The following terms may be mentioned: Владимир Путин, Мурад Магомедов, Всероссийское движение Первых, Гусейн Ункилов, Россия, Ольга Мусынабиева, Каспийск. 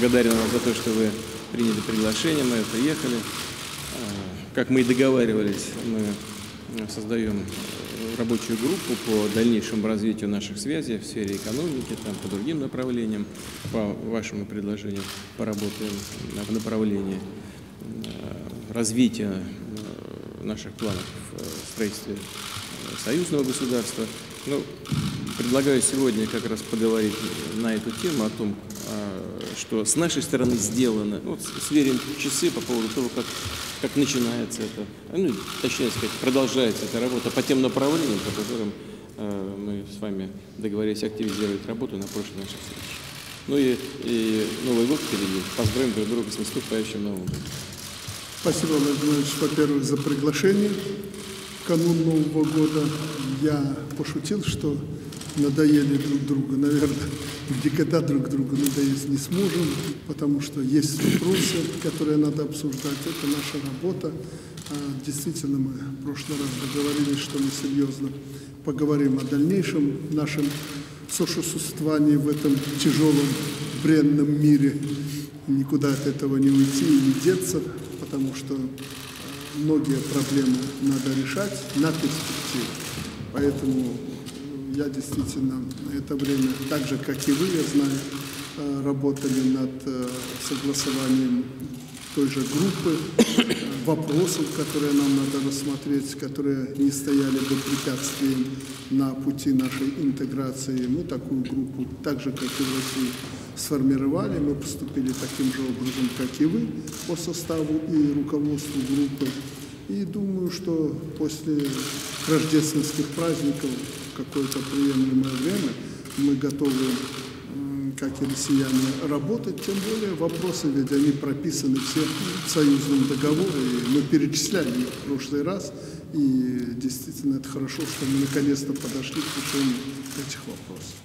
благодарен вам за то, что вы приняли приглашение, мы приехали. Как мы и договаривались, мы создаем рабочую группу по дальнейшему развитию наших связей в сфере экономики, там, по другим направлениям, по вашему предложению поработаем в направлении развития наших планов в строительстве союзного государства. Ну, предлагаю сегодня как раз поговорить на эту тему, о том, что с нашей стороны сделано. Вот сверим часы по поводу того, как начинается это, ну, точнее сказать, продолжается эта работа по тем направлениям, по которым мы с вами договорились активизировать работу на прошлой нашей встрече. Ну и Новый год впереди. Поздравим друг друга с наступающим Новым годом. Спасибо, Владимир Владимирович, во-первых, за приглашение. В канун Нового года я пошутил, что надоели друг другу. Наверное, никогда друг другу надоесть не сможем, потому что есть вопросы, которые надо обсуждать. Это наша работа. Действительно, мы в прошлый раз договорились, что мы серьезно поговорим о дальнейшем нашем сосуществовании в этом тяжелом, бренном мире. Никуда от этого не уйти и не деться, потому что многие проблемы надо решать на перспективу. Поэтому я действительно это время, так же, как и вы, я знаю, работали над согласованием той же группы вопросов, которые нам надо рассмотреть, которые не стояли бы препятствием на пути нашей интеграции. Мы такую группу, так же, как и в России, сформировали. Мы поступили таким же образом, как и вы, по составу и руководству группы. И думаю, что после рождественских праздников какое-то приемлемое время мы готовы, как и россияне, работать. Тем более вопросы, ведь они прописаны все в союзном договоре. Мы перечисляли их в прошлый раз. И действительно это хорошо, что мы наконец-то подошли к решению этих вопросов.